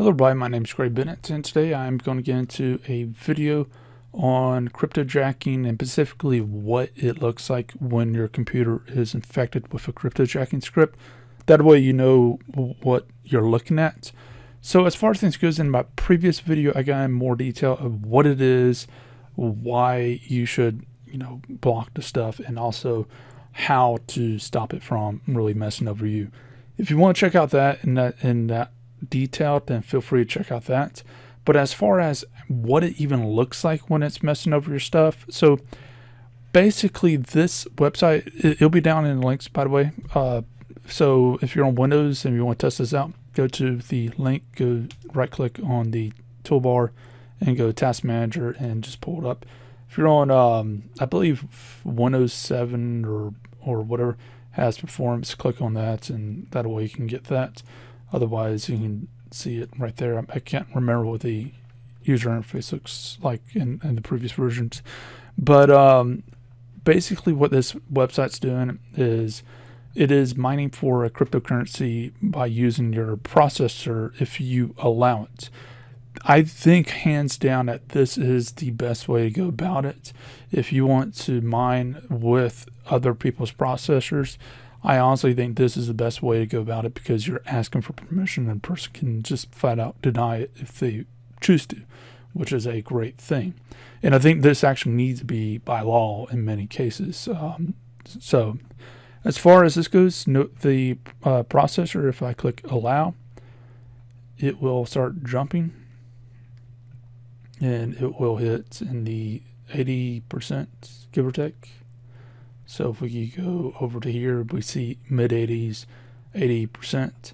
Hello everybody, my name is Craig Bennett, and today I'm going to get into a video on cryptojacking and specifically what it looks like when your computer is infected with a cryptojacking script. That way you know what you're looking at. So as far as things goes, in my previous video I got in more detail of what it is, why you should block the stuff, and also how to stop it from really messing over you. If you want to check out that in that detailed, then feel free to check out that. But as far as what it even looks like when it's messing over your stuff, so basically this website, it'll be down in the links, by the way, so if you're on Windows and you want to test this out, go to the link, go right click on the toolbar and go Task Manager and just pull it up. If you're on I believe Windows 7 or whatever has performance, click on that and that way you can get that. Otherwise, you can see it right there. I can't remember what the user interface looks like in the previous versions. But basically what this website's doing is it is mining for a cryptocurrency by using your processor if you allow it. I think hands down that this is the best way to go about it. If you want to mine with other people's processors, I honestly think this is the best way to go about it, because you're asking for permission and a person can just flat out deny it if they choose to, which is a great thing. And I think this actually needs to be by law in many cases. So as far as this goes, note the processor, if I click allow, it will start jumping and it will hit in the 80%, give or take. So if we go over to here, we see mid-80s, 80%.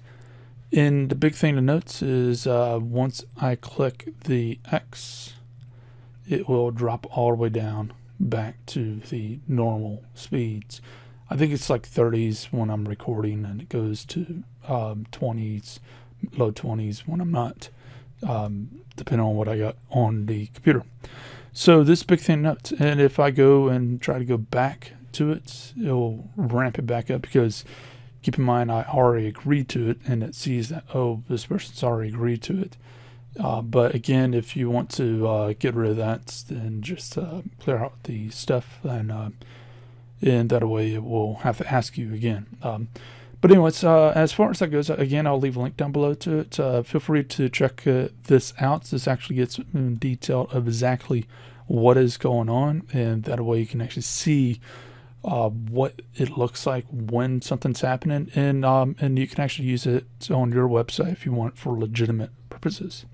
And the big thing to note is once I click the X, it will drop all the way down back to the normal speeds. I think it's like 30s when I'm recording, and it goes to 20s, low 20s when I'm not, depending on what I got on the computer. So this big thing to note. And if I go and try to go back to it, it'll ramp it back up, because keep in mind I already agreed to it, and it sees that, oh, this person's already agreed to it. But again, if you want to get rid of that, then just clear out the stuff, and that way it will have to ask you again. But anyways, as far as that goes, again, I'll leave a link down below to it. Feel free to check this out. This actually gets in detail of exactly what is going on, and that way you can actually see what it looks like when something's happening, and you can actually use it on your website if you want for legitimate purposes.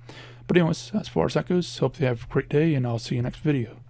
But anyways, as far as that goes, hope you have a great day, and I'll see you next video.